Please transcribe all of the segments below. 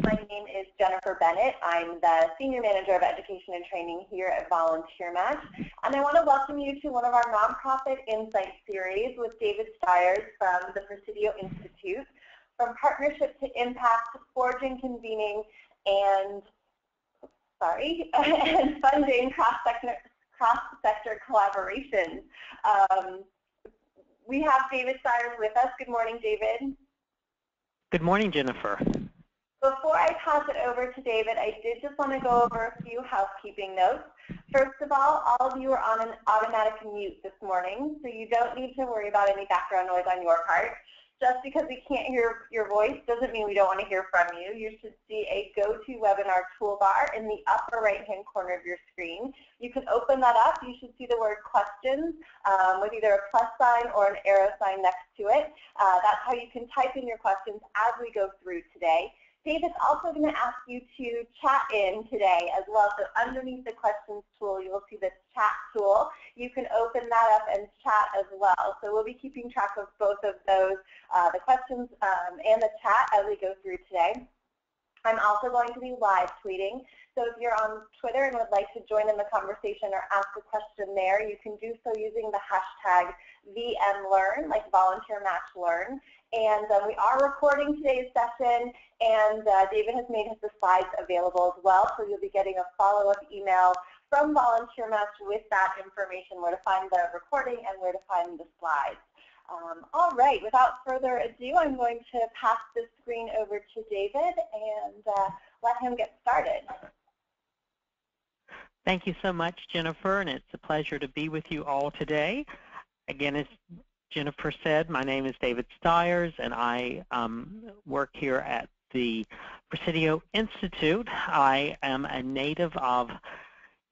My name is Jennifer Bennett. I'm the Senior Manager of Education and Training here at VolunteerMatch, and I want to welcome you to one of our Nonprofit Insight series with David Stiers from the Presidio Institute, from Partnership to Impact, Forging, Convening, and Funding Cross-Sector Collaborations. We have David Stiers with us. Good morning, David. Good morning, Jennifer. Before I pass it over to David, I did just want to go over a few housekeeping notes. First of all of you are on an automatic mute this morning, so you don't need to worry about any background noise on your part. Just because we can't hear your voice doesn't mean we don't want to hear from you. You should see a GoToWebinar toolbar in the upper right-hand corner of your screen. You can open that up. You should see the word questions with either a plus sign or an arrow sign next to it. That's how you can type in your questions as we go through today. David's also going to ask you to chat in today as well, so underneath the questions tool, you'll see the chat tool. You can open that up and chat as well, so we'll be keeping track of both of those, the questions and the chat as we go through today. I'm also going to be live tweeting, so if you're on Twitter and would like to join in the conversation or ask a question there, you can do so using the hashtag VMLearn, like VolunteerMatchLearn. And we are recording today's session, and David has made the slides available as well, so you'll be getting a follow-up email from VolunteerMatch with that information, where to find the recording and where to find the slides. All right, without further ado, I'm going to pass the screen over to David and let him get started. Thank you so much, Jennifer, and it's a pleasure to be with you all today. Again, as Jennifer said, my name is David Stiers, and I work here at the Presidio Institute. I am a native of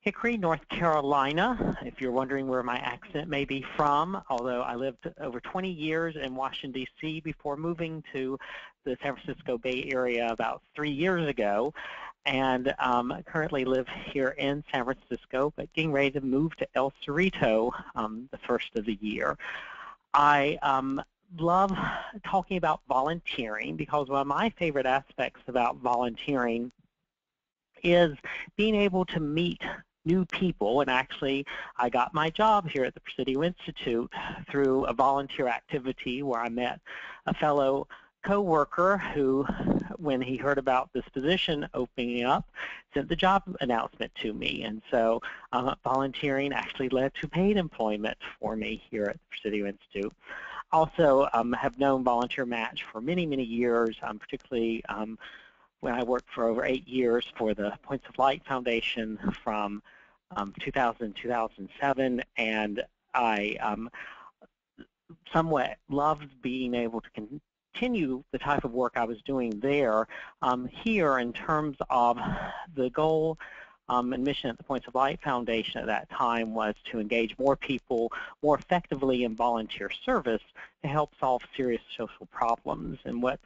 Hickory, North Carolina, if you're wondering where my accent may be from, although I lived over 20 years in Washington, DC before moving to the San Francisco Bay Area about 3 years ago, and currently live here in San Francisco, but getting ready to move to El Cerrito the first of the year. I love talking about volunteering because one of my favorite aspects about volunteering is being able to meet new people, and actually I got my job here at the Presidio Institute through a volunteer activity where I met a fellow co-worker who, when he heard about this position opening up, sent the job announcement to me, and so volunteering actually led to paid employment for me here at the Presidio Institute. Also have known VolunteerMatch for many, many years, particularly when I worked for over 8 years for the Points of Light Foundation from 2000 to 2007, and I somewhat loved being able to continue the type of work I was doing there here in terms of the goal and mission at the Points of Light Foundation at that time was to engage more people more effectively in volunteer service to help solve serious social problems. And what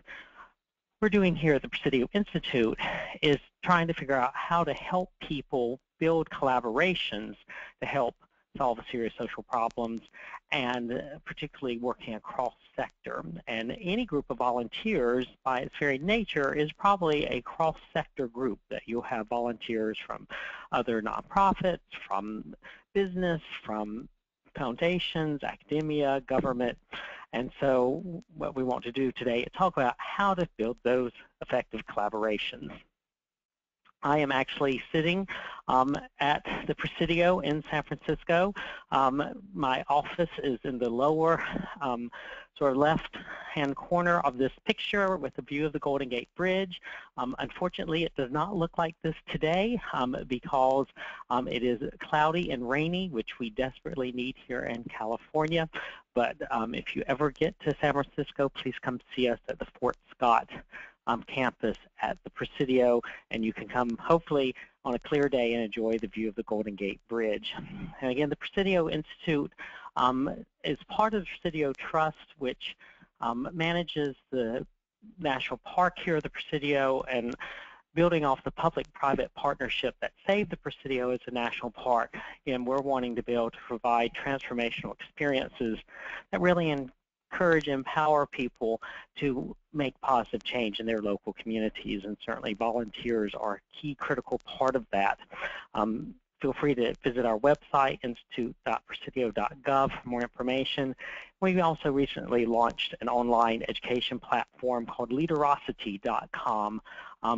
we're doing here at the Presidio Institute is trying to figure out how to help people build collaborations to help solve serious social problems, and particularly working across sector. And any group of volunteers by its very nature is probably a cross-sector group, that you'll have volunteers from other nonprofits, from business, from foundations, academia, government. And so what we want to do today is talk about how to build those effective collaborations. I am actually sitting at the Presidio in San Francisco. My office is in the lower sort of left-hand corner of this picture with a view of the Golden Gate Bridge. Unfortunately, it does not look like this today because it is cloudy and rainy, which we desperately need here in California. But if you ever get to San Francisco, please come see us at the Fort Scott campus at the Presidio, and you can come hopefully on a clear day and enjoy the view of the Golden Gate Bridge. And again, the Presidio Institute is part of the Presidio Trust, which manages the National Park here at the Presidio, and building off the public-private partnership that saved the Presidio as a national park. Again, we're wanting to be able to provide transformational experiences that really encourage, empower people to make positive change in their local communities, and certainly volunteers are a key critical part of that. Feel free to visit our website, institute.presidio.gov, for more information. We also recently launched an online education platform called Leaderosity.com,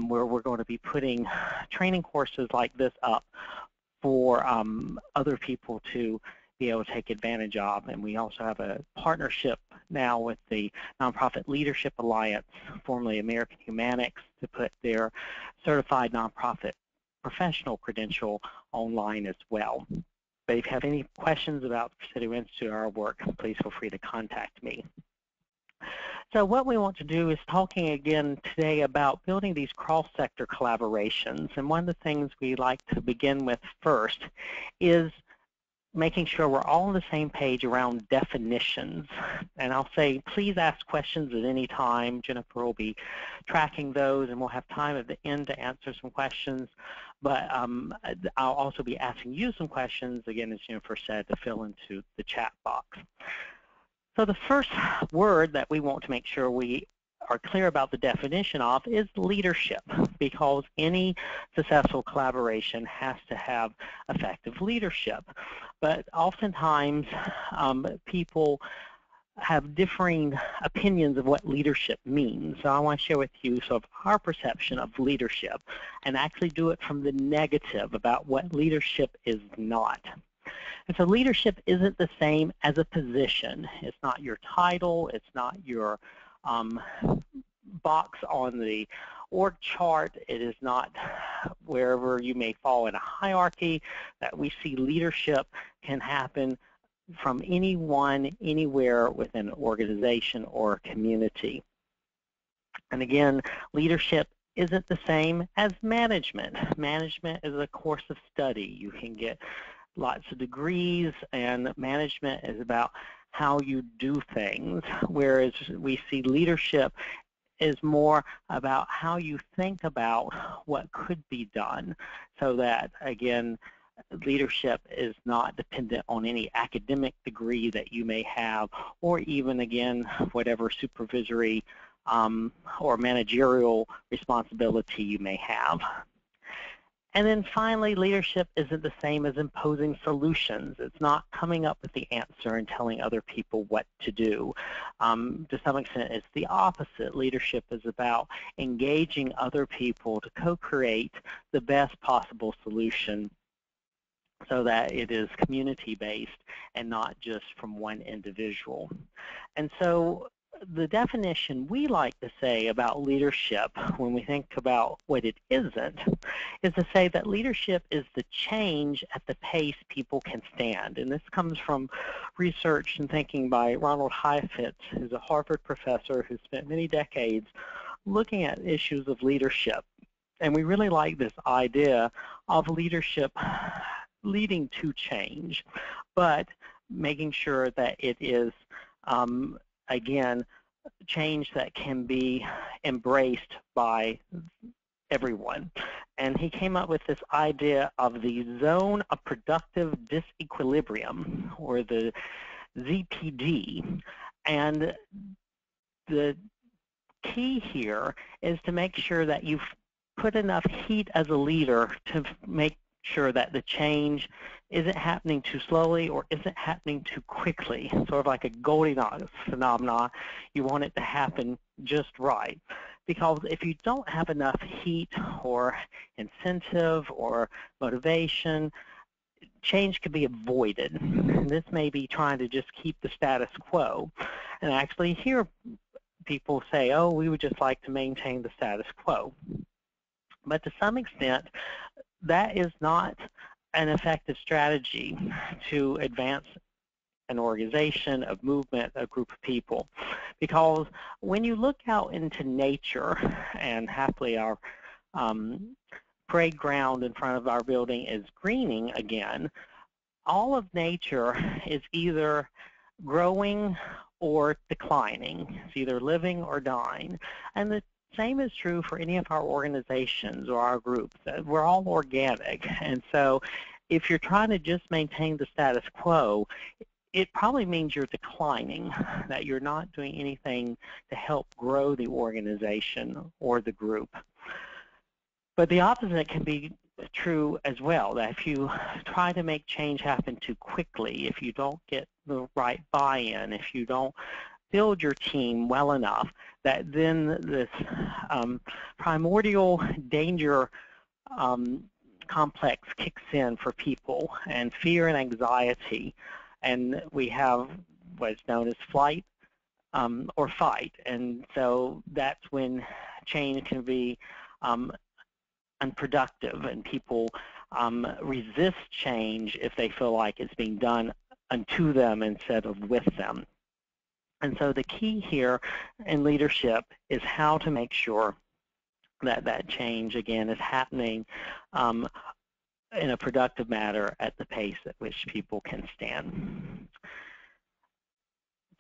where we're going to be putting training courses like this up for other people to be able to take advantage of. And we also have a partnership now with the Nonprofit Leadership Alliance, formerly American Humanics, to put their certified nonprofit professional credential online as well. But if you have any questions about the Presidio Institute or our work, please feel free to contact me. So what we want to do is talking again today about building these cross-sector collaborations. And one of the things we like to begin with first is making sure we're all on the same page around definitions. And I'll say, please ask questions at any time. Jennifer will be tracking those, and we'll have time at the end to answer some questions. But I'll also be asking you some questions, again, as Jennifer said, to fill into the chat box. So the first word that we want to make sure we are clear about the definition of is leadership, because any successful collaboration has to have effective leadership. But oftentimes people have differing opinions of what leadership means. So I want to share with you sort of our perception of leadership and actually do it from the negative about what leadership is not. And so leadership isn't the same as a position. It's not your title, it's not your box on the org chart. It is not wherever you may fall in a hierarchy. That we see leadership can happen from anyone, anywhere within an organization or a community. And again, leadership isn't the same as management. Management is a course of study. You can get lots of degrees, and management is about how you do things, whereas we see leadership is more about how you think about what could be done, so that, again, leadership is not dependent on any academic degree that you may have, or even, again, whatever supervisory or managerial responsibility you may have. And then finally, leadership isn't the same as imposing solutions. It's not coming up with the answer and telling other people what to do. To some extent, it's the opposite. Leadership is about engaging other people to co-create the best possible solution, so that it is community-based and not just from one individual. And so the definition we like to say about leadership, when we think about what it isn't, is to say that leadership is the change at the pace people can stand. And this comes from research and thinking by Ronald Heifetz, who's a Harvard professor who spent many decades looking at issues of leadership. And we really like this idea of leadership leading to change, but making sure that it is again, change that can be embraced by everyone. And he came up with this idea of the zone of productive disequilibrium, or the ZPD. And the key here is to make sure that you've put enough heat as a leader to make sure that the change isn't happening too slowly or isn't happening too quickly, sort of like a Goldilocks phenomenon. You want it to happen just right, because if you don't have enough heat or incentive or motivation, change could be avoided. And this may be trying to just keep the status quo. And I actually hear people say, oh, we would just like to maintain the status quo. But to some extent, that is not an effective strategy to advance an organization, a movement, a group of people. Because when you look out into nature, and happily our parade ground in front of our building is greening again, all of nature is either growing or declining. It's either living or dying. And the same is true for any of our organizations or our groups. We're all organic. And so if you're trying to just maintain the status quo, it probably means you're declining, that you're not doing anything to help grow the organization or the group. But the opposite can be true as well, that if you try to make change happen too quickly, if you don't get the right buy-in, if you don't build your team well enough, that then this primordial danger complex kicks in for people, and fear and anxiety, and we have what's known as flight or fight, and so that's when change can be unproductive, and people resist change if they feel like it's being done unto them instead of with them. And so the key here in leadership is how to make sure that that change, again, is happening in a productive manner at the pace at which people can stand.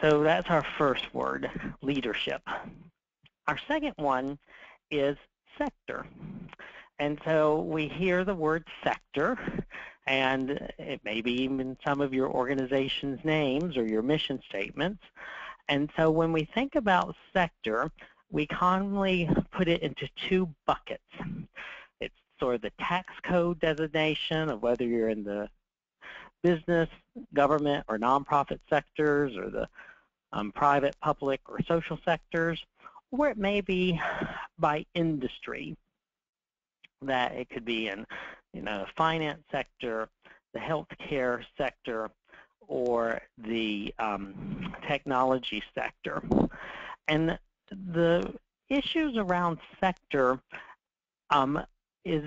So that's our first word, leadership. Our second one is sector. And so we hear the word sector, and it may be even some of your organization's names or your mission statements. And so when we think about sector, we commonly put it into two buckets. It's sort of the tax code designation of whether you're in the business, government, or nonprofit sectors, or the private, public, or social sectors, or it may be by industry, that it could be in, you know, finance sector, the healthcare sector, or the technology sector. And the issues around sector is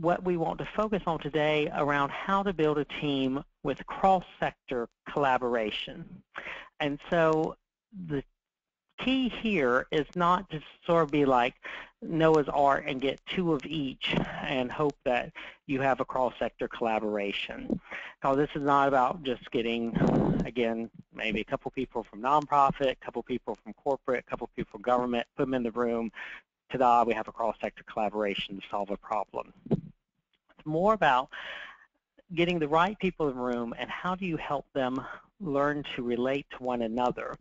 what we want to focus on today around how to build a team with cross-sector collaboration. And so the key here is not to sort of be like Noah's Ark and get two of each and hope that you have a cross-sector collaboration. Now, this is not about just getting, again, maybe a couple people from nonprofit, a couple people from corporate, a couple people from government, put them in the room, ta-da, we have a cross-sector collaboration to solve a problem. It's more about getting the right people in the room and how do you help them learn to relate to one another.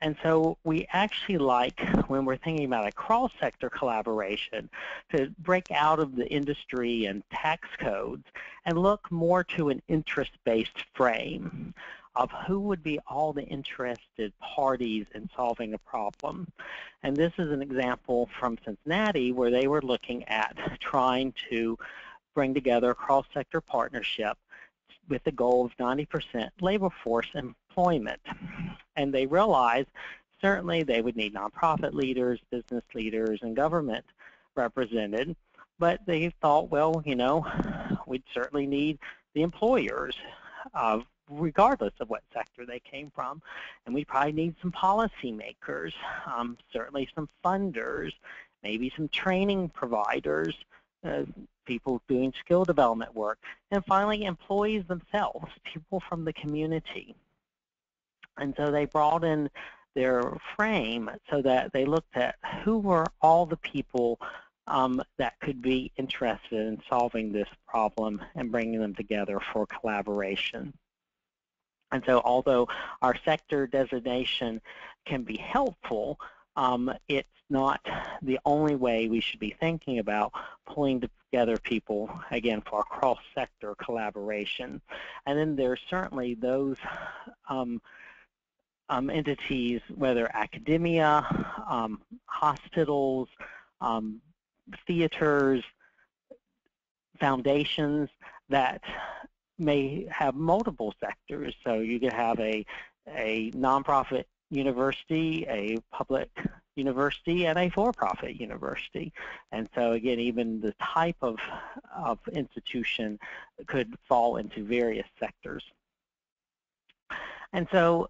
And so we actually like, when we're thinking about a cross-sector collaboration, to break out of the industry and tax codes and look more to an interest-based frame of who would be all the interested parties in solving a problem. And this is an example from Cincinnati where they were looking at trying to bring together a cross-sector partnership with the goal of 90% labor force employment. And they realized certainly they would need nonprofit leaders, business leaders, and government represented, but they thought, well, you know, we'd certainly need the employers regardless of what sector they came from, and we probably need some policymakers, certainly some funders, maybe some training providers, people doing skill development work, and finally employees themselves, people from the community. And so they brought in their frame so that they looked at who were all the people that could be interested in solving this problem and bringing them together for collaboration. And so although our sector designation can be helpful, it's not the only way we should be thinking about pulling together people, again, for cross-sector collaboration. And then there are certainly those entities, whether academia, hospitals, theaters, foundations, that may have multiple sectors. So you could have a nonprofit university, a public university, and a for-profit university. And so again, even the type of institution could fall into various sectors. And so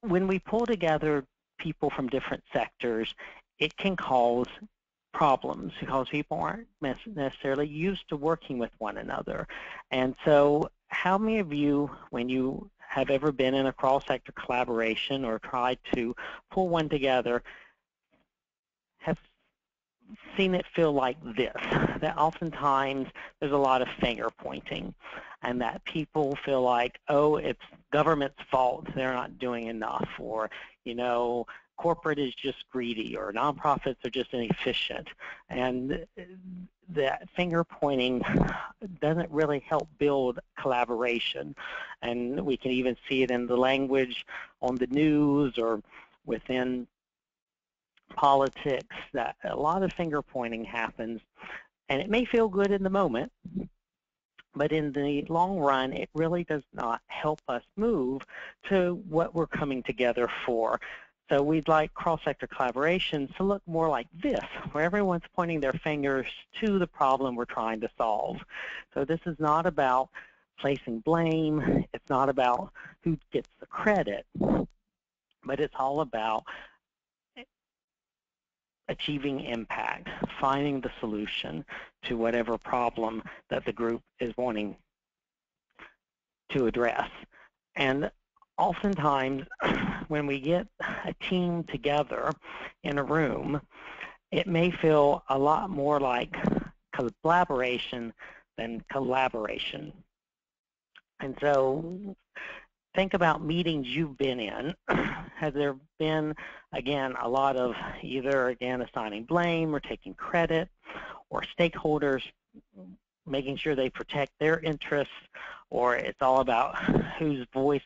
when we pull together people from different sectors, it can cause problems because people aren't necessarily used to working with one another. And so how many of you, when you have ever been in a cross-sector collaboration or tried to pull one together, have seen it feel like this, that oftentimes there's a lot of finger pointing. and that people feel like, oh, it's government's fault, they're not doing enough, or, you know, corporate is just greedy, or nonprofits are just inefficient. And that finger pointing doesn't really help build collaboration. And we can even see it in the language on the news or within politics, that a lot of finger pointing happens. And it may feel good in the moment, but in the long run, it really does not help us move to what we're coming together for. So we'd like cross-sector collaboration to look more like this, where everyone's pointing their fingers to the problem we're trying to solve. So this is not about placing blame. It's not about who gets the credit, but it's all about achieving impact, finding the solution to whatever problem that the group is wanting to address. And oftentimes, when we get a team together in a room, it may feel a lot more like collaboration than collaboration. And so think about meetings you've been in. Has there been, again, a lot of either, again, assigning blame or taking credit, or stakeholders making sure they protect their interests, or it's all about whose voice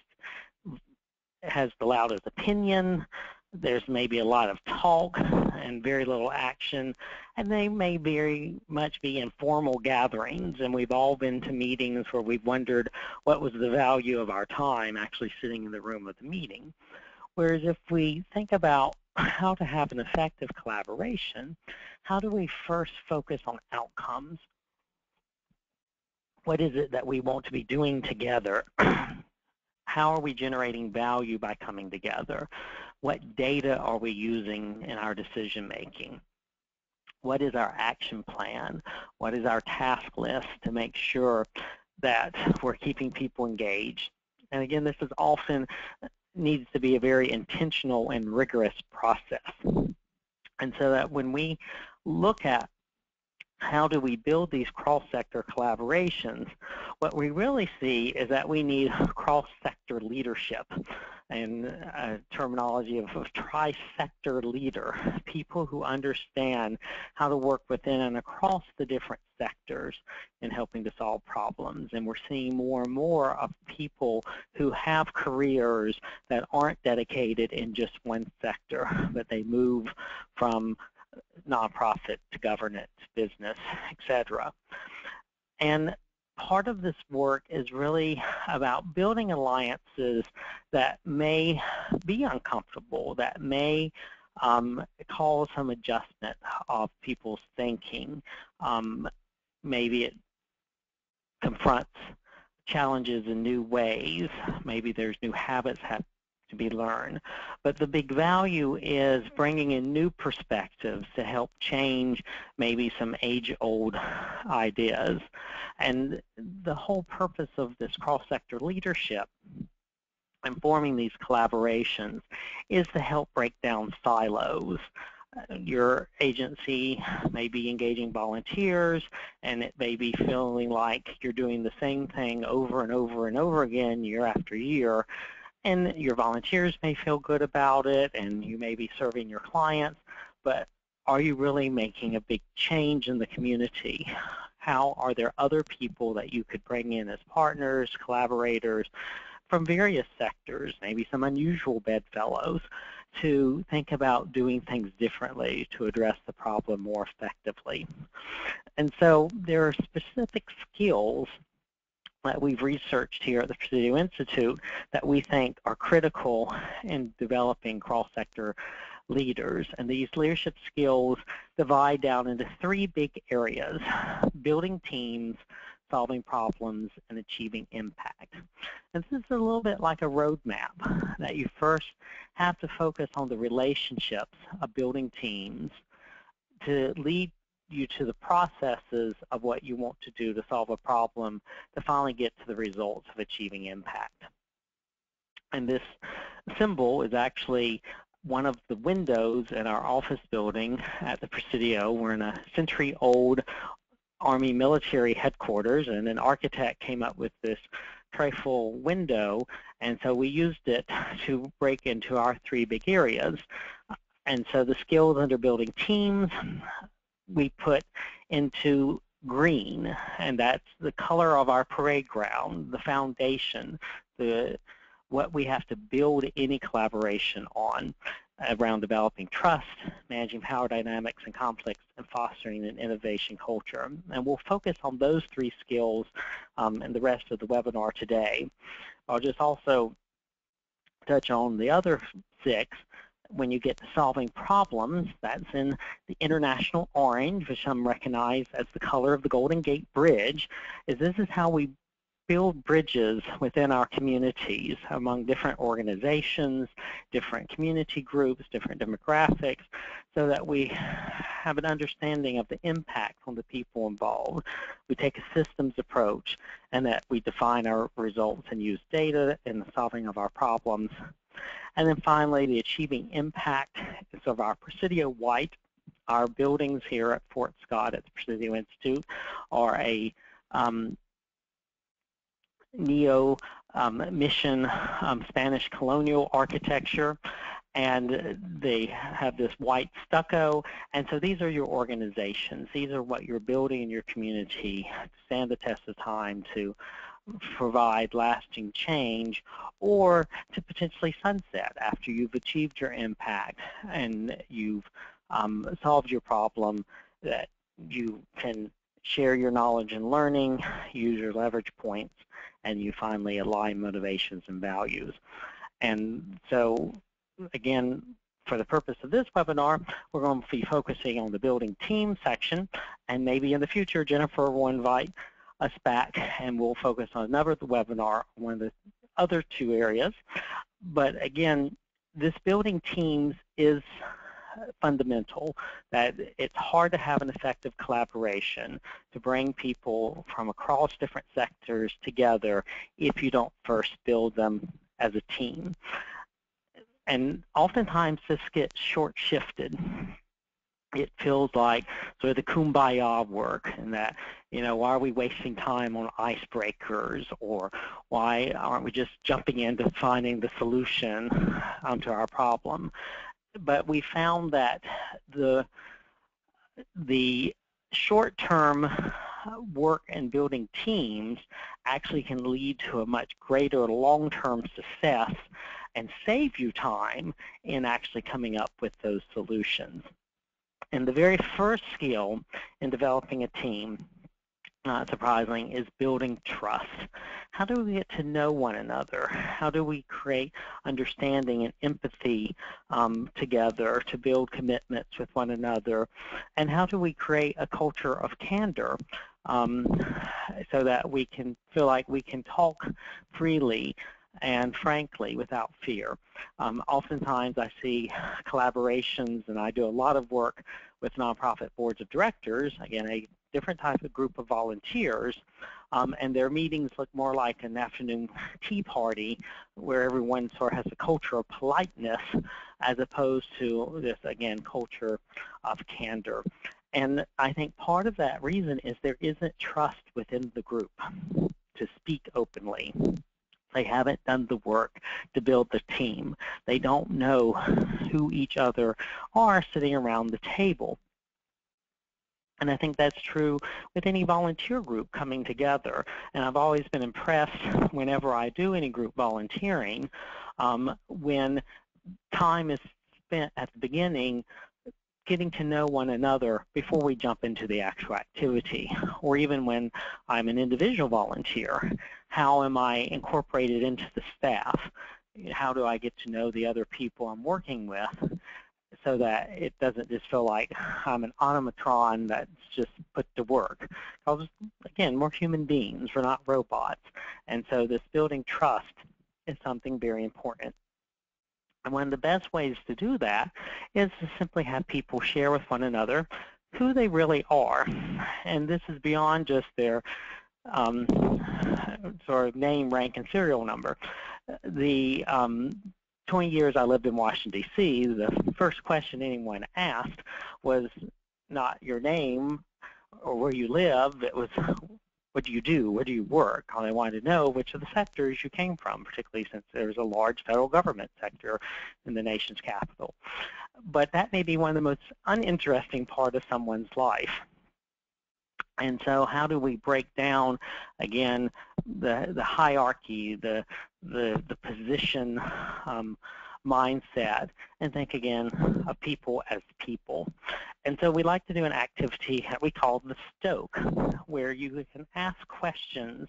has the loudest opinion? There's maybe a lot of talk and very little action, and they may very much be informal gatherings, and we've all been to meetings where we've wondered what was the value of our time actually sitting in the room of the meeting. Whereas if we think about how to have an effective collaboration, how do we first focus on outcomes? What is it that we want to be doing together? How are we generating value by coming together? What data are we using in our decision making? What is our action plan? What is our task list to make sure that we're keeping people engaged? And again, this is often needs to be a very intentional and rigorous process. And so that when we look at how do we build these cross-sector collaborations, what we really see is that we need cross-sector leadership, and a terminology of tri-sector leader, people who understand how to work within and across the different sectors in helping to solve problems. And we're seeing more and more of people who have careers that aren't dedicated in just one sector, but they move from nonprofit to governance, business, etc. And part of this work is really about building alliances that may be uncomfortable, that may cause some adjustment of people's thinking. Maybe it confronts challenges in new ways. Maybe there's new habits to be learned. But the big value is bringing in new perspectives to help change maybe some age-old ideas. And the whole purpose of this cross-sector leadership and forming these collaborations is to help break down silos. Your agency may be engaging volunteers, and it may be feeling like you're doing the same thing over and over and over again year after year. And your volunteers may feel good about it, and you may be serving your clients, but are you really making a big change in the community? How are there other people that you could bring in as partners, collaborators from various sectors, maybe some unusual bedfellows, to think about doing things differently to address the problem more effectively? And so there are specific skills that we've researched here at the Presidio Institute that we think are critical in developing cross-sector leaders. And these leadership skills divide down into three big areas: building teams, solving problems, and achieving impact. And this is a little bit like a roadmap, that you first have to focus on the relationships of building teams to lead you to the processes of what you want to do to solve a problem, to finally get to the results of achieving impact. And this symbol is actually one of the windows in our office building at the Presidio. We're in a century-old Army military headquarters, and an architect came up with this trifle window, and so we used it to break into our three big areas. And so the skills under building teams we put into green, and that's the color of our parade ground, the foundation, what we have to build any collaboration on around developing trust, managing power dynamics and conflicts, and fostering an innovation culture. And we'll focus on those three skills in the rest of the webinar today. I'll just also touch on the other six when you get to solving problems. That's in the international orange, which some recognize as the color of the Golden Gate Bridge, is this is how we build bridges within our communities, among different organizations, different community groups, different demographics, so that we have an understanding of the impact on the people involved. We take a systems approach, and that we define our results and use data in the solving of our problems. And then finally, the achieving impact is of our Presidio White. Our buildings here at Fort Scott at the Presidio Institute are a neo mission Spanish colonial architecture, and they have this white stucco. And so these are your organizations. These are what you're building in your community to stand the test of time, to provide lasting change, or to potentially sunset after you've achieved your impact and you've solved your problem, that you can share your knowledge and learning, use your leverage points, and you finally align motivations and values. And so, again, for the purpose of this webinar, we're going to be focusing on the building team section, and maybe in the future, Jennifer will invite us back and we'll focus on another webinar, one of the other two areas. But again, this building teams is fundamental, that it's hard to have an effective collaboration, to bring people from across different sectors together, if you don't first build them as a team. And oftentimes this gets short-shifted. It feels like sort of the kumbaya work, and that, you know, why are we wasting time on icebreakers, or why aren't we just jumping into finding the solution to our problem? But we found that the short-term work in building teams actually can lead to a much greater long-term success and save you time in actually coming up with those solutions. And the very first skill in developing a team, not surprising, is building trust. How do we get to know one another? How do we create understanding and empathy together to build commitments with one another? And how do we create a culture of candor so that we can feel like we can talk freely and frankly without fear? Oftentimes I see collaborations, and I do a lot of work with nonprofit boards of directors, again, a different type of group of volunteers, and their meetings look more like an afternoon tea party where everyone sort of has a culture of politeness as opposed to this, again, culture of candor. And I think part of that reason is there isn't trust within the group to speak openly. They haven't done the work to build the team. They don't know who each other are sitting around the table. And I think that's true with any volunteer group coming together. And I've always been impressed whenever I do any group volunteering, when time is spent at the beginning getting to know one another before we jump into the actual activity. Or even when I'm an individual volunteer, how am I incorporated into the staff? How do I get to know the other people I'm working with, so that it doesn't just feel like I'm an automaton that's just put to work? Because, again, we're human beings, we're not robots. And so this building trust is something very important. And one of the best ways to do that is to simply have people share with one another who they really are. And this is beyond just their sort of name, rank, and serial number. The 20 years I lived in Washington, D.C., the first question anyone asked was not your name, or where you live, it was what do you do, where do you work? And I wanted to know which of the sectors you came from, particularly since there's a large federal government sector in the nation's capital. But that may be one of the most uninteresting part of someone's life. And so how do we break down, again, the hierarchy, the position mindset, and think again of people as people. And so we like to do an activity that we call the Stoke, where you can ask questions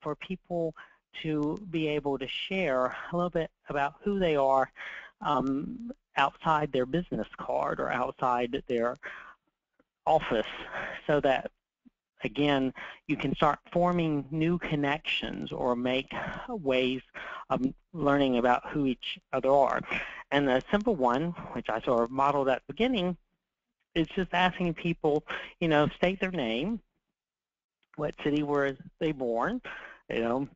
for people to be able to share a little bit about who they are outside their business card or outside their office, so that again, you can start forming new connections or make ways of learning about who each other are. And a simple one, which I sort of modeled at the beginning, is just asking people, you know, state their name, what city were they born, you know,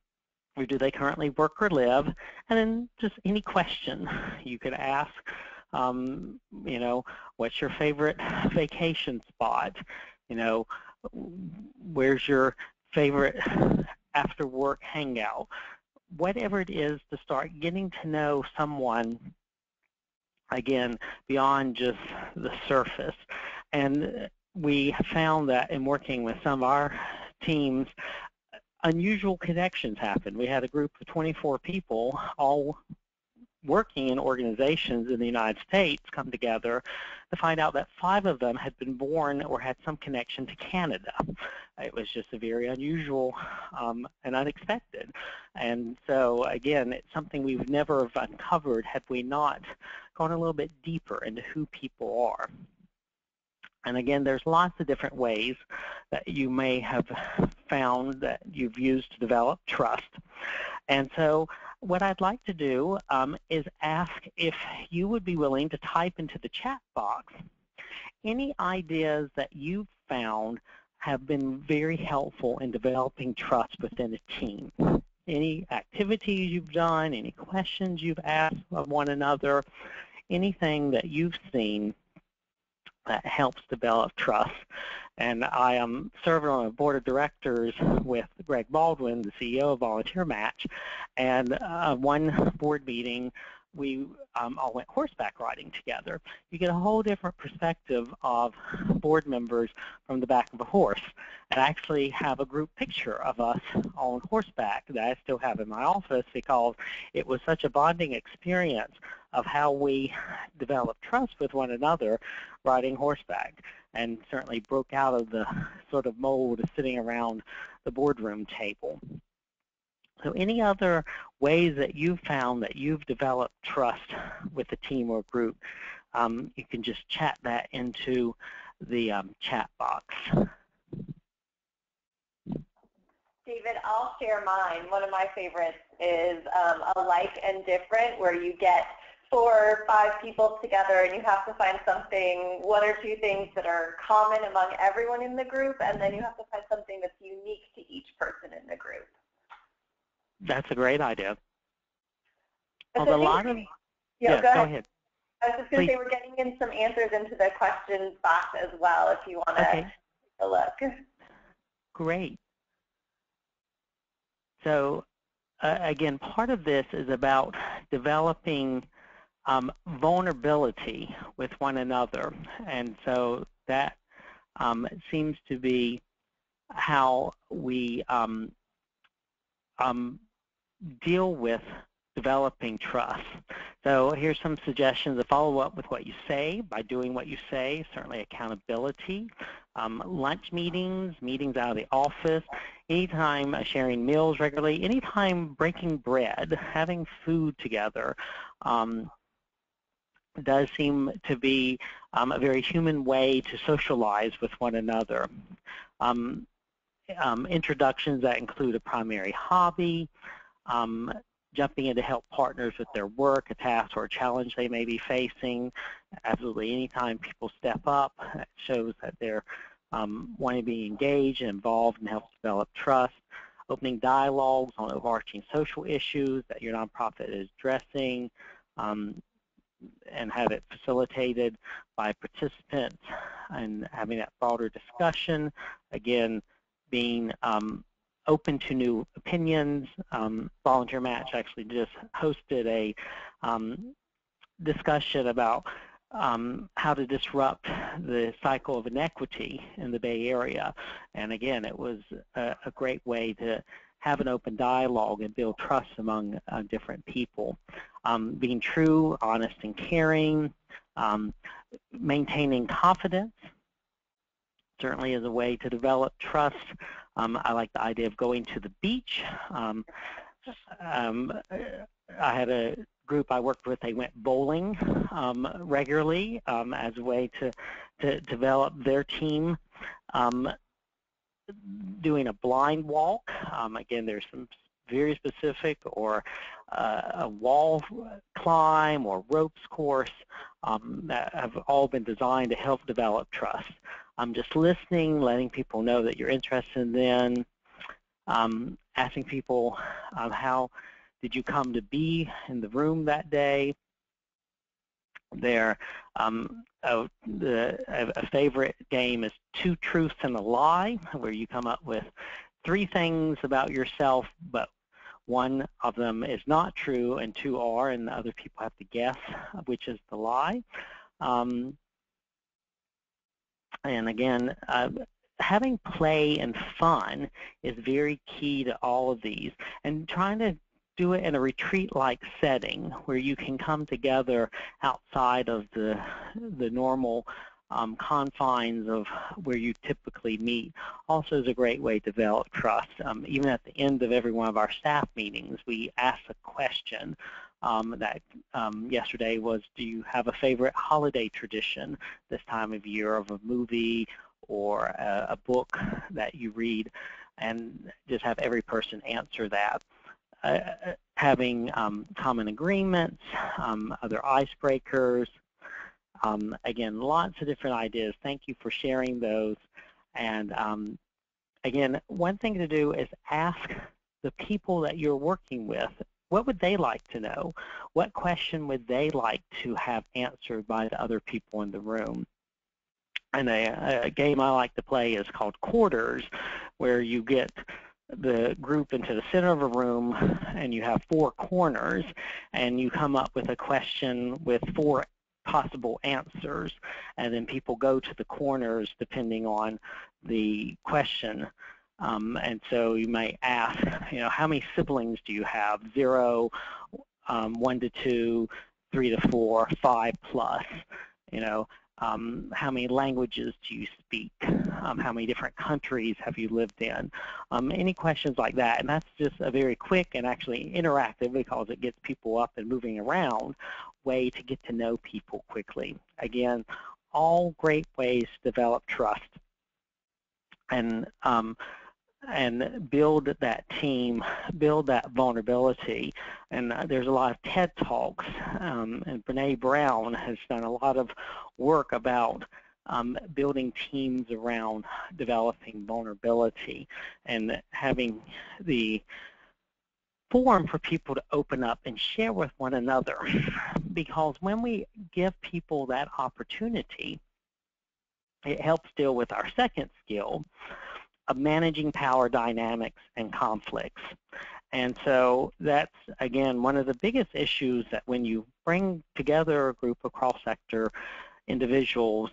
where do they currently work or live, and then just any question you could ask, you know, what's your favorite vacation spot, you know, where's your favorite after work hangout? Whatever it is to start getting to know someone, again, beyond just the surface. And we found that in working with some of our teams, unusual connections happened. We had a group of 24 people, all working in organizations in the United States, come together to find out that 5 of them had been born or had some connection to Canada. It was just a very unusual and unexpected. And so again, it's something we would never have uncovered had we not gone a little bit deeper into who people are. And again, there's lots of different ways that you may have found that you've used to develop trust. And so what I'd like to do is ask if you would be willing to type into the chat box any ideas that you've found have been very helpful in developing trust within a team. Any activities you've done, any questions you've asked of one another, anything that you've seen that helps develop trust. And I am serving on a board of directors with Greg Baldwin, the CEO of VolunteerMatch, and one board meeting we all went horseback riding together. You get a whole different perspective of board members from the back of a horse. And I actually have a group picture of us on horseback that I still have in my office, because it was such a bonding experience of how we develop trust with one another riding horseback, and certainly broke out of the sort of mold of sitting around the boardroom table. So any other ways that you've found that you've developed trust with a team or group, you can just chat that into the chat box. David, I'll share mine. One of my favorites is alike and different, where you get 4 or 5 people together and you have to find something, 1 or 2 things that are common among everyone in the group, and then you have to find something that's unique to each person in the group. That's a great idea. Yeah, go ahead. I was just going to say, we're getting in some answers into the questions box as well, if you want to take a look. Great. So again, part of this is about developing vulnerability with one another, and so that seems to be how we deal with developing trust. So here's some suggestions to follow up with what you say by doing what you say, certainly accountability, lunch meetings, meetings out of the office, anytime sharing meals regularly, anytime breaking bread, having food together. Does seem to be a very human way to socialize with one another. Introductions that include a primary hobby, jumping in to help partners with their work, a task or a challenge they may be facing. Absolutely, anytime people step up, it shows that they're wanting to be engaged and involved and help develop trust. Opening dialogues on overarching social issues that your nonprofit is addressing, and have it facilitated by participants. and having that broader discussion. Again, being open to new opinions. Volunteer Match actually just hosted a discussion about how to disrupt the cycle of inequity in the Bay Area. And again, it was a great way to have an open dialogue and build trust among different people. Being true, honest, and caring, maintaining confidence certainly is a way to develop trust. I like the idea of going to the beach. I had a group I worked with, they went bowling regularly as a way to develop their team. Doing a blind walk, again, there's some very specific, or a wall climb or ropes course that have all been designed to help develop trust. Just listening, letting people know that you're interested in them, asking people how did you come to be in the room that day. There, a favorite game is Two Truths and a Lie, where you come up with three things about yourself, but one of them is not true and two are, and the other people have to guess which is the lie. And again, having play and fun is very key to all of these, and trying to do it in a retreat-like setting where you can come together outside of the normal confines of where you typically meet. Also is a great way to develop trust. Even at the end of every one of our staff meetings, we ask a question. That yesterday was, do you have a favorite holiday tradition this time of year, of a movie or a book that you read? And just have every person answer that. Having common agreements, other icebreakers, again, lots of different ideas. Thank you for sharing those. And again, one thing to do is ask the people that you're working with, what would they like to know? What question would they like to have answered by the other people in the room? And a game I like to play is called Quarters, where you get the group into the center of a room and you have four corners and you come up with a question with four possible answers, and then people go to the corners depending on the question. And so you might ask, you know, how many siblings do you have? 0, 1 to 2, 3 to 4, 5+, you know. How many languages do you speak? How many different countries have you lived in? Any questions like that, and that's just a very quick and actually interactive, because it gets people up and moving around, way to get to know people quickly. Again, all great ways to develop trust and build that team, build that vulnerability. And there's a lot of TED Talks, and Brené Brown has done a lot of work about building teams around developing vulnerability and having the forum for people to open up and share with one another. Because when we give people that opportunity, it helps deal with our second skill of managing power dynamics and conflicts. And so that's, again, one of the biggest issues, that when you bring together a group of cross-sector individuals,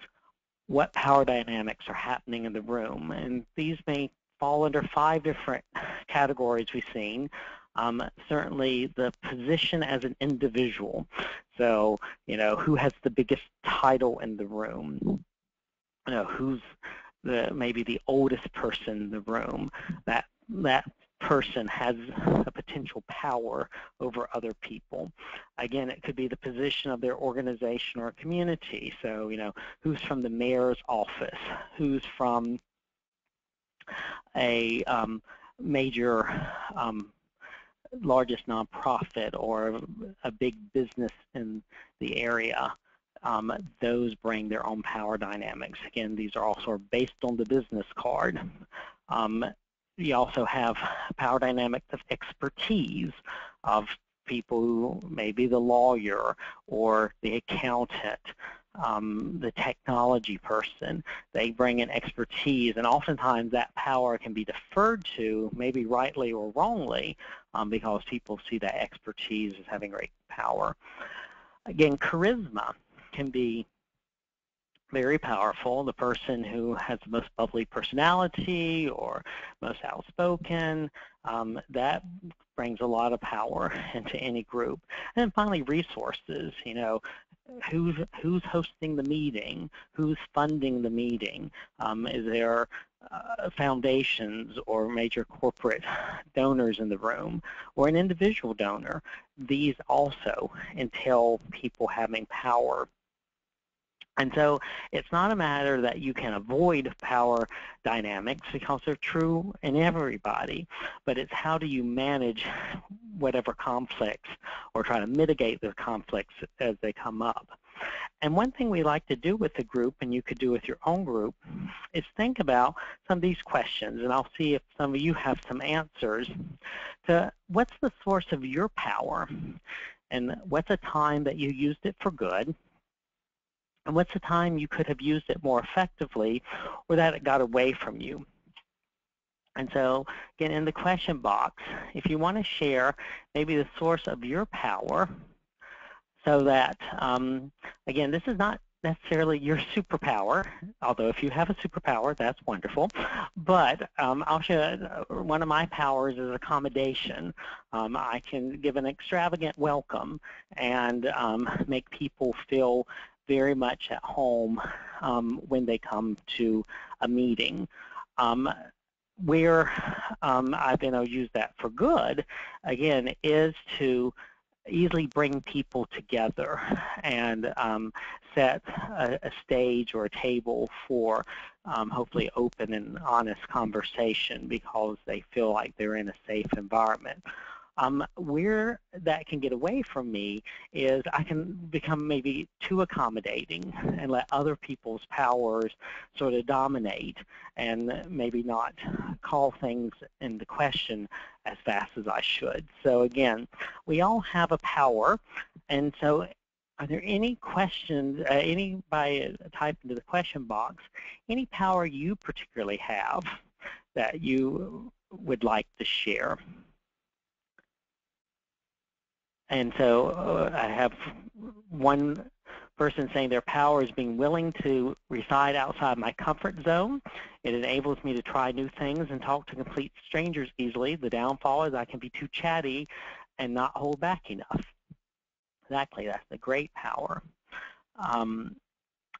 what power dynamics are happening in the room. And these may fall under 5 different categories we've seen. Certainly the position as an individual. So, you know, who has the biggest title in the room? You know, who's maybe the oldest person in the room? That person has a potential power over other people. Again, it could be the position of their organization or community. So, you know, who's from the mayor's office? Who's from a major, largest nonprofit or a big business in the area? Those bring their own power dynamics. Again, these are also based on the business card. You also have power dynamics of expertise, of people who may be the lawyer or the accountant, the technology person. They bring in expertise, and oftentimes that power can be deferred to, maybe rightly or wrongly, because people see that expertise as having great power. Again, charisma can be very powerful. The person who has the most bubbly personality or most outspoken, that brings a lot of power into any group. And then finally, resources. You know, who's hosting the meeting? Who's funding the meeting? Is there foundations or major corporate donors in the room, or an individual donor? These also entail people having power. And so it's not a matter that you can avoid power dynamics, because they're true in everybody, but it's how do you manage whatever conflicts or try to mitigate the conflicts as they come up. And one thing we like to do with the group, and you could do with your own group, is think about some of these questions, and I'll see if some of you have some answers to what's the source of your power, and what's a time that you used it for good, and what's the time you could have used it more effectively, or that it got away from you. And so, again, in the question box, if you want to share maybe the source of your power, so that, again, this is not necessarily your superpower, although if you have a superpower, that's wonderful. But I'll share one of my powers is accommodation. I can give an extravagant welcome and make people feel very much at home when they come to a meeting. Where I've been able to use that for good, again, is to easily bring people together and set a stage or a table for hopefully open and honest conversation, because they feel like they're in a safe environment. Where that can get away from me is I can become maybe too accommodating and let other people's powers sort of dominate, and maybe not call things into question as fast as I should. So again, we all have a power, and so are there any questions, anybody type into the question box, any power you particularly have that you would like to share? And so I have one person saying their power is being willing to reside outside my comfort zone. It enables me to try new things and talk to complete strangers easily. The downfall is I can be too chatty and not hold back enough. Exactly, that's the great power.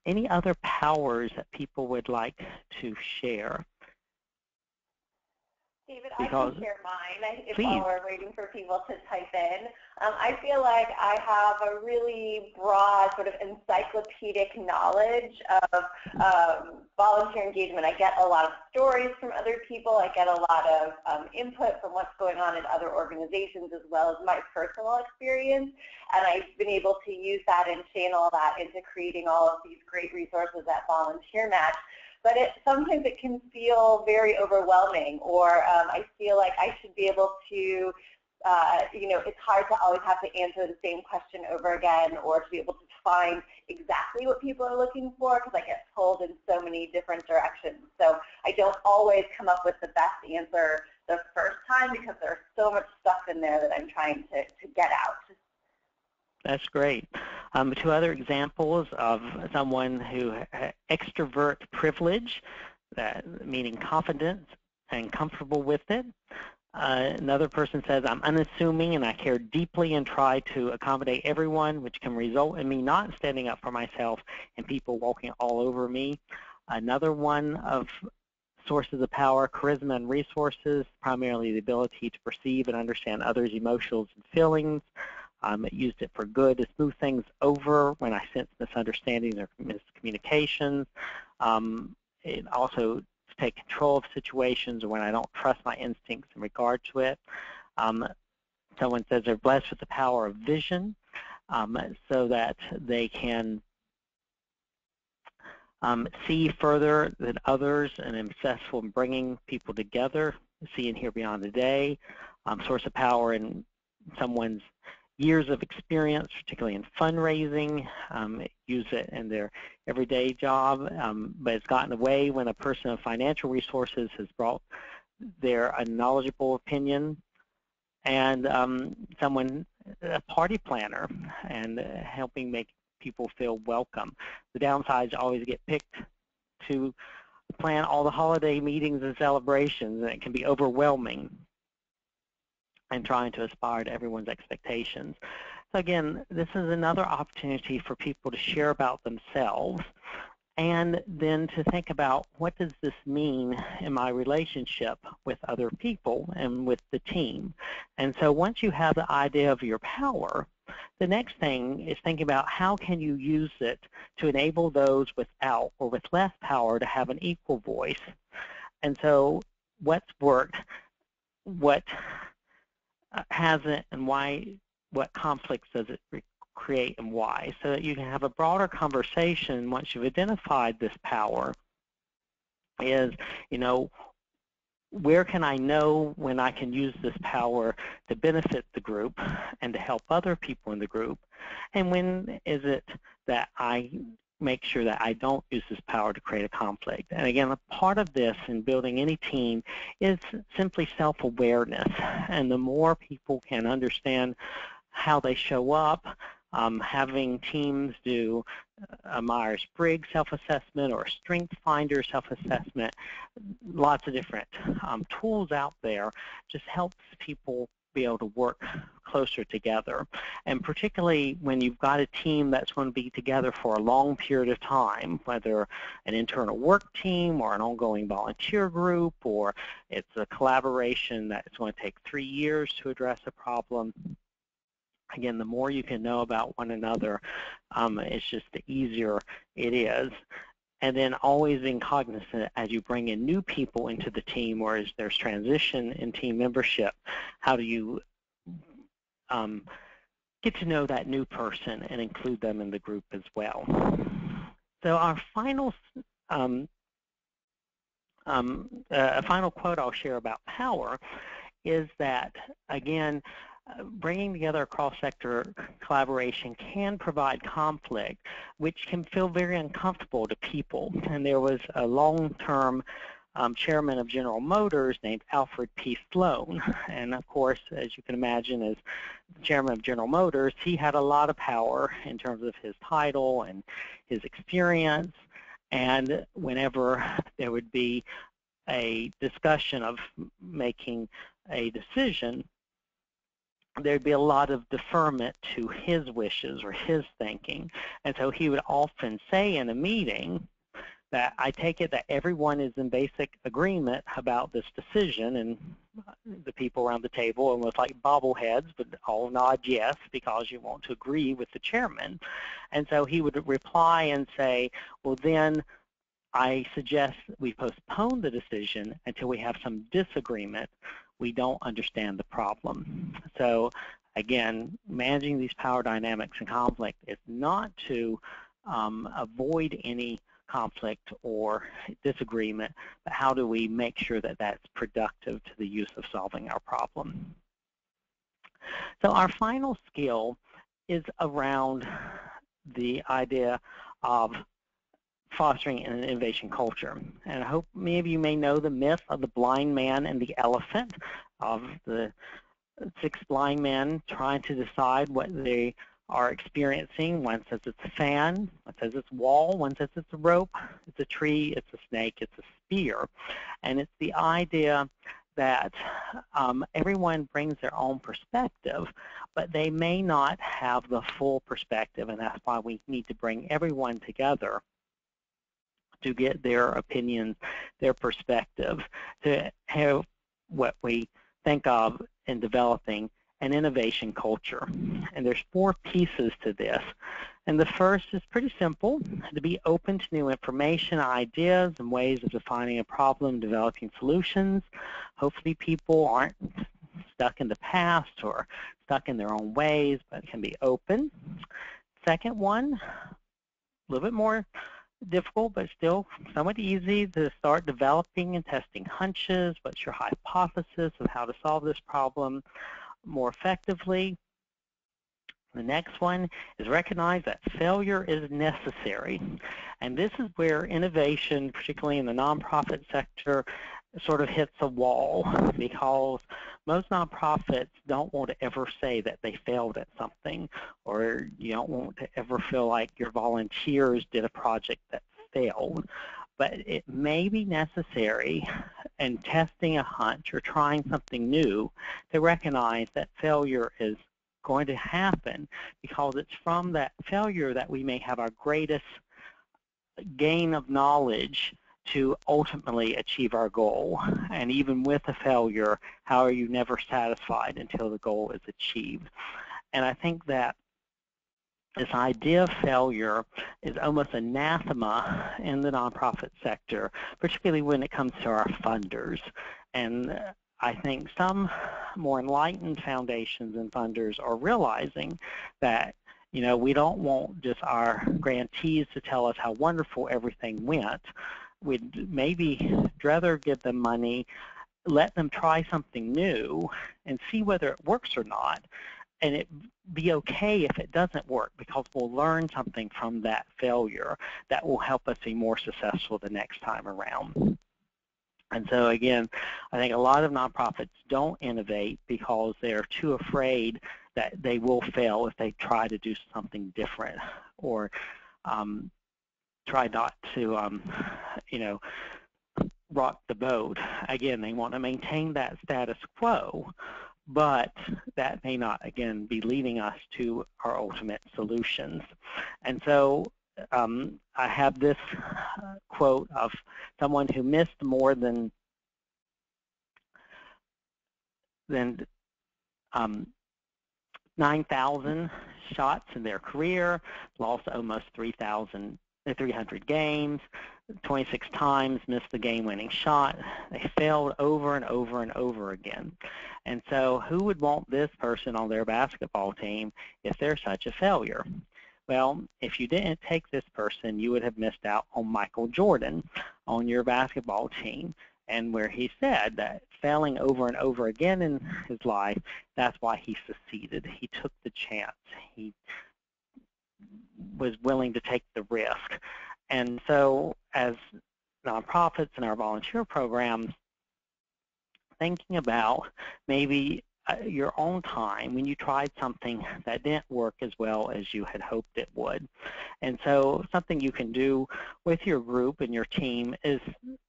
Any other powers that people would like to share? David, I can share mine if while we're waiting for people to type in. I feel like I have a really broad sort of encyclopedic knowledge of volunteer engagement. I get a lot of stories from other people. I get a lot of input from what's going on in other organizations, as well as my personal experience. And I've been able to use that and channel that into creating all of these great resources at VolunteerMatch. But sometimes it can feel very overwhelming, or I feel like I should be able to, you know, it's hard to always have to answer the same question over again, or to be able to find exactly what people are looking for, because I get pulled in so many different directions. So I don't always come up with the best answer the first time, because there's so much stuff in there that I'm trying to get out. That's great. Two other examples of someone who has extrovert privilege, meaning confident and comfortable with it. Another person says, I'm unassuming and I care deeply and try to accommodate everyone, which can result in me not standing up for myself and people walking all over me. Another one of sources of power, charisma and resources, primarily the ability to perceive and understand others' emotions and feelings. I used it for good to smooth things over when I sense misunderstandings or miscommunications. It also to take control of situations when I don't trust my instincts in regard to it. Someone says they're blessed with the power of vision, so that they can see further than others and are successful in bringing people together, see and hear beyond the day. Source of power in someone's years of experience, particularly in fundraising, use it in their everyday job, but it's gotten away when a person of financial resources has brought their knowledgeable opinion, and someone, a party planner, and helping make people feel welcome. The downsides always get picked to plan all the holiday meetings and celebrations, and it can be overwhelming, and trying to aspire to everyone's expectations. So again, this is another opportunity for people to share about themselves and then to think about, what does this mean in my relationship with other people and with the team? And so once you have the idea of your power, the next thing is thinking about how can you use it to enable those without or with less power to have an equal voice. And so what's worked, what hasn't, and why, what conflicts does it create and why, so that you can have a broader conversation once you've identified this power is, you know, where can I know when I can use this power to benefit the group and to help other people in the group, and when is it that I make sure that I don't use this power to create a conflict. And again, a part of this in building any team is simply self-awareness, and the more people can understand how they show up, having teams do a Myers-Briggs self-assessment or a StrengthsFinder self-assessment, lots of different tools out there, just helps people be able to work closer together. And particularly when you've got a team that's going to be together for a long period of time, whether an internal work team or an ongoing volunteer group, or it's a collaboration that's going to take 3 years to address a problem. Again, the more you can know about one another, it's just the easier it is. And then always being cognizant as you bring in new people into the team, or as there's transition in team membership, how do you get to know that new person and include them in the group as well. So our final final quote I'll share about power is that, again, bringing together cross-sector collaboration can provide conflict, which can feel very uncomfortable to people. And there was a long-term chairman of General Motors named Alfred P. Sloan. And of course, as you can imagine, as the chairman of General Motors, he had a lot of power in terms of his title and his experience. And whenever there would be a discussion of making a decision, there'd be a lot of deferment to his wishes or his thinking. And so he would often say in a meeting that, I take it that everyone is in basic agreement about this decision, and the people around the table and with like bobbleheads would all nod yes because you want to agree with the chairman. And so he would reply and say, well then, I suggest we postpone the decision until we have some disagreement. We don't understand the problem. So again, managing these power dynamics and conflict is not to avoid any conflict or disagreement, but how do we make sure that that's productive to the use of solving our problem. So our final skill is around the idea of fostering an innovation culture. And I hope many of you may know the myth of the blind man and the elephant, of the 6 blind men trying to decide what they are experiencing. One says it's a fan, one says it's a wall, one says it's a rope, it's a tree, it's a snake, it's a spear. And it's the idea that everyone brings their own perspective, but they may not have the full perspective, and that's why we need to bring everyone together to get their opinions, their perspective, to have what we think of in developing an innovation culture. And there's 4 pieces to this. And the first is pretty simple: to be open to new information, ideas, and ways of defining a problem, developing solutions. Hopefully people aren't stuck in the past or stuck in their own ways, but can be open. Second one, a little bit more difficult, but still somewhat easy, to start developing and testing hunches. What's your hypothesis of how to solve this problem more effectively? The next one is recognize that failure is necessary. And this is where innovation, particularly in the nonprofit sector, sort of hits a wall, because most nonprofits don't want to ever say that they failed at something, or you don't want to ever feel like your volunteers did a project that failed. But it may be necessary in testing a hunch or trying something new to recognize that failure is going to happen, because it's from that failure that we may have our greatest gain of knowledge to ultimately achieve our goal. And even with a failure, how are you never satisfied until the goal is achieved? And I think that this idea of failure is almost anathema in the nonprofit sector, particularly when it comes to our funders. And I think some more enlightened foundations and funders are realizing that, you know, we don't want just our grantees to tell us how wonderful everything went. We'd maybe rather give them money, let them try something new, and see whether it works or not, and it be okay if it doesn't work, because we'll learn something from that failure that will help us be more successful the next time around. And so again, I think a lot of nonprofits don't innovate because they're too afraid that they will fail if they try to do something different, or try not to, you know, rock the boat. Again, they want to maintain that status quo, but that may not, again, be leading us to our ultimate solutions. And so I have this quote of someone who missed more than 9,000 shots in their career, lost almost 300 games, 26 times missed the game-winning shot. They failed over and over and over again. And so who would want this person on their basketball team if they're such a failure? Well, if you didn't take this person, you would have missed out on Michael Jordan on your basketball team, and where he said that failing over and over again in his life, that's why he succeeded. He took the chance. He was willing to take the risk. And so as nonprofits and our volunteer programs, thinking about maybe your own time when you tried something that didn't work as well as you had hoped it would. And so something you can do with your group and your team is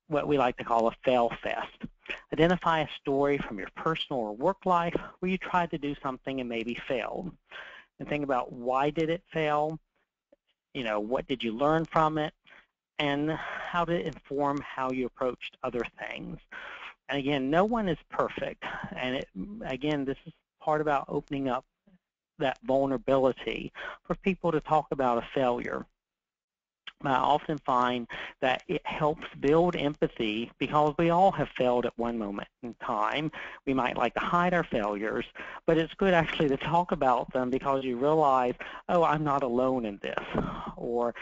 what we like to call a fail fest. Identify a story from your personal or work life where you tried to do something and maybe failed. And think about, why did it fail? You know, what did you learn from it? And how did it inform how you approached other things? And again, no one is perfect. And it, again, this is part about opening up that vulnerability for people to talk about a failure. I often find that it helps build empathy, because we all have failed at one moment in time. We might like to hide our failures, but it's good actually to talk about them, because you realize, oh, I'm not alone in this, or,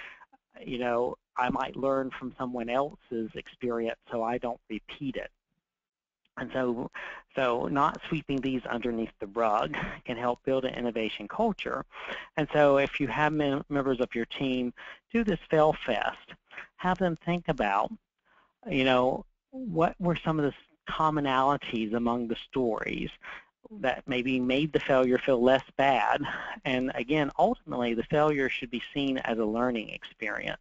you know, I might learn from someone else's experience so I don't repeat it. And so not sweeping these underneath the rug can help build an innovation culture. And so if you have members of your team do this fail fest, have them think about, you know, what were some of the commonalities among the stories that maybe made the failure feel less bad. And again, ultimately, the failure should be seen as a learning experience.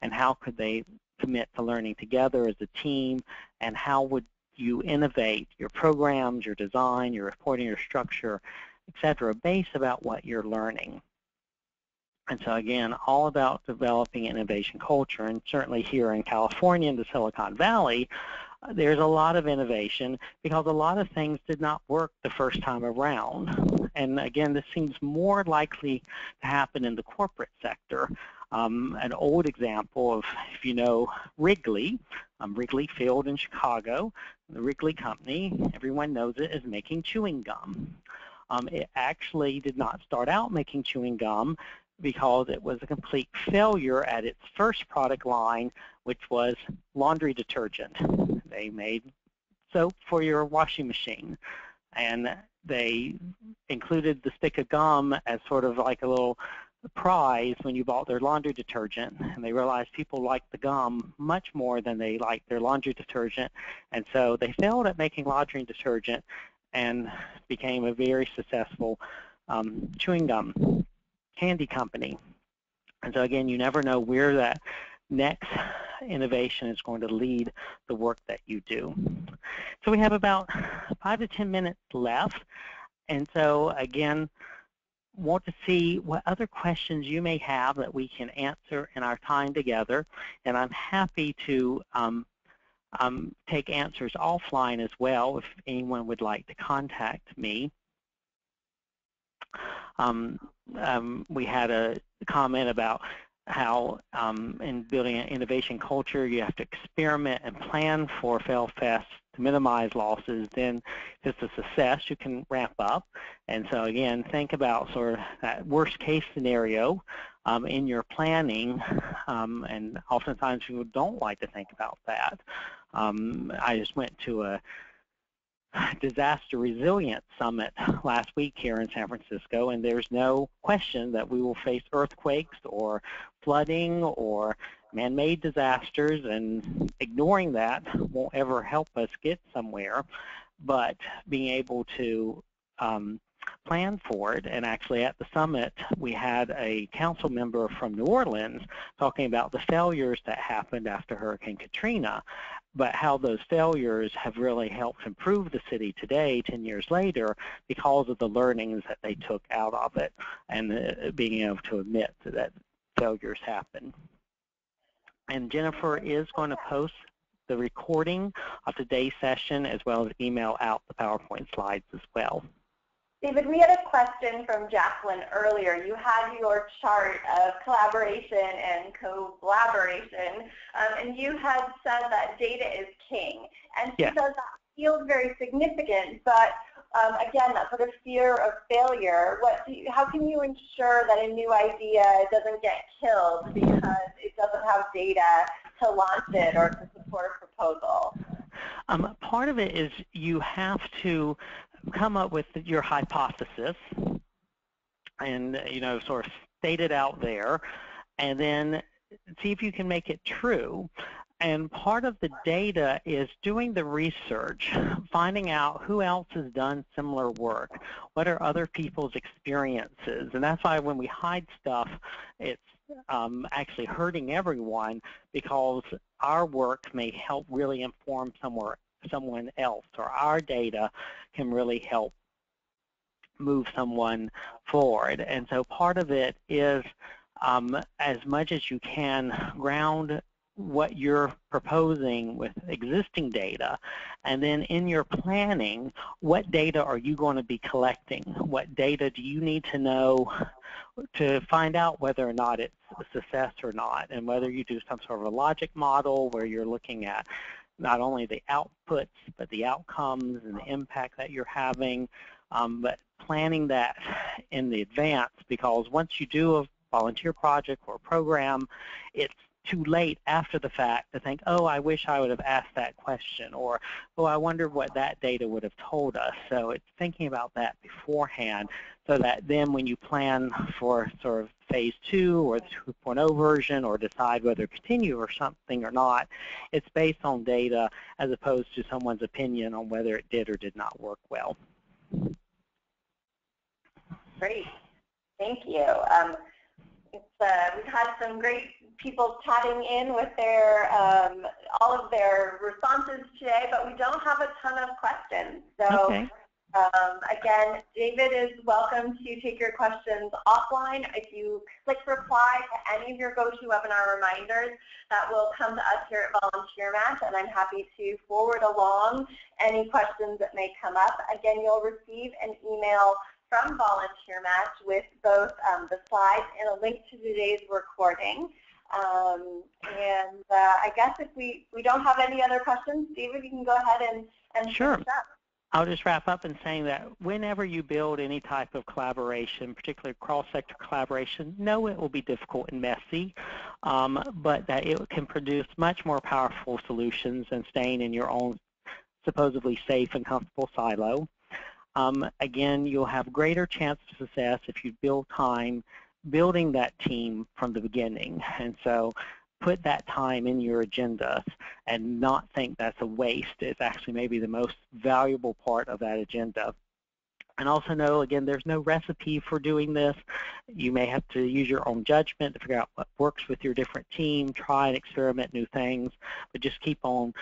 And how could they commit to learning together as a team, and how would you innovate your programs, your design, your reporting, your structure, et cetera, based about what you're learning. And so again, all about developing innovation culture, and certainly here in California, in the Silicon Valley, there's a lot of innovation because a lot of things did not work the first time around. And again, this seems more likely to happen in the corporate sector. An old example of, if you know Wrigley, Wrigley Field in Chicago, the Wrigley Company, everyone knows it, is making chewing gum. It actually did not start out making chewing gum because it was a complete failure at its first product line, which was laundry detergent. They made soap for your washing machine. and they included the stick of gum as sort of like a little prize when you bought their laundry detergent, and they realized people liked the gum much more than they liked their laundry detergent, and so they failed at making laundry detergent and became a very successful chewing gum candy company. And so again, you never know where that next innovation is going to lead the work that you do. So we have about 5 to 10 minutes left, and so again, want to see what other questions you may have that we can answer in our time together, and I'm happy to take answers offline as well if anyone would like to contact me. We had a comment about how in building an innovation culture you have to experiment and plan for fail fast to minimize losses. Then if it's a success, you can ramp up. And so again, think about sort of that worst case scenario in your planning, and oftentimes people don't like to think about that. I just went to a disaster resilience summit last week here in San Francisco, and there's no question that we will face earthquakes or flooding or man-made disasters, and ignoring that won't ever help us get somewhere. But being able to plan for it, and actually at the summit we had a council member from New Orleans talking about the failures that happened after Hurricane Katrina, but how those failures have really helped improve the city today, 10 years later, because of the learnings that they took out of it and being able to admit that failures happen. And Jennifer is going to post the recording of today's session as well as email out the PowerPoint slides as well. David, we had a question from Jacqueline earlier. You had your chart of collaboration and co-blaboration, and you had said that data is king. And she says that feels very significant, but again, that sort of fear of failure, how can you ensure that a new idea doesn't get killed because it doesn't have data to launch it or to support a proposal? Part of it is you have to come up with your hypothesis and, you know, sort of state it out there and then see if you can make it true. And part of the data is doing the research, finding out who else has done similar work, what are other people's experiences. And that's why when we hide stuff, it's actually hurting everyone, because our work may help really inform someone else, or our data can really help move someone forward. And so part of it is as much as you can ground what you're proposing with existing data, and then in your planning, what data are you going to be collecting? What data do you need to know to find out whether or not it's a success or not, and whether you do some sort of a logic model where you're looking at not only the outputs, but the outcomes and the impact that you're having, but planning that in the advance, because once you do a volunteer project or program, it's too late after the fact to think, oh, I wish I would have asked that question, or, oh, I wonder what that data would have told us. So it's thinking about that beforehand, so that then when you plan for sort of phase 2 or the 2.0 version, or decide whether to continue or something or not, it's based on data as opposed to someone's opinion on whether it did or did not work well. Great. Thank you. We've had some great people chatting in with their all of their responses today, but we don't have a ton of questions. So okay. Again, David is welcome to take your questions offline. If you click reply to any of your GoToWebinar reminders, that will come to us here at VolunteerMatch, and I'm happy to forward along any questions that may come up. Again, you'll receive an email from VolunteerMatch with both the slides and a link to today's recording. I guess if we don't have any other questions, David, you can go ahead and sure. Finish up. I'll just wrap up in saying that whenever you build any type of collaboration, particularly cross-sector collaboration, know it will be difficult and messy, but that it can produce much more powerful solutions than staying in your own supposedly safe and comfortable silo. Again, you'll have greater chance of success if you build time building that team from the beginning. And so put that time in your agenda and not think that's a waste. It's actually maybe the most valuable part of that agenda. And also know, again, there's no recipe for doing this. You may have to use your own judgment to figure out what works with your different team, try and experiment new things, but just keep on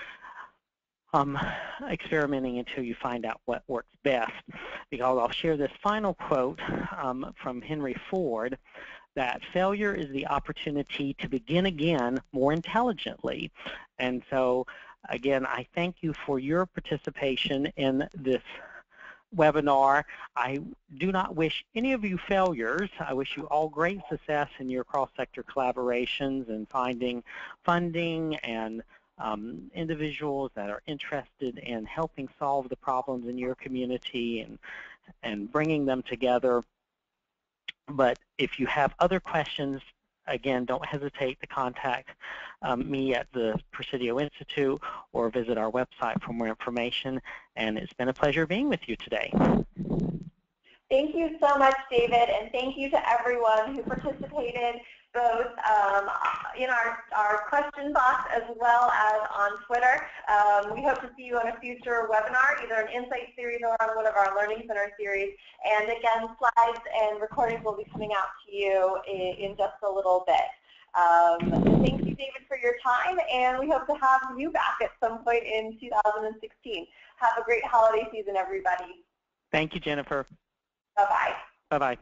experimenting until you find out what works best. Because I'll share this final quote from Henry Ford, that failure is the opportunity to begin again more intelligently. And so, again, I thank you for your participation in this webinar. I do not wish any of you failures. I wish you all great success in your cross-sector collaborations and finding funding and individuals that are interested in helping solve the problems in your community and bringing them together. But if you have other questions, again, don't hesitate to contact me at the Presidio Institute or visit our website for more information. And it's been a pleasure being with you today. Thank you so much, David, and thank you to everyone who participated both in our question box as well as on Twitter. We hope to see you on a future webinar, either an Insight series or on one of our Learning Center series. And again, slides and recordings will be coming out to you in just a little bit. Thank you, David, for your time, and we hope to have you back at some point in 2016. Have a great holiday season, everybody. Thank you, Jennifer. Bye-bye. Bye-bye.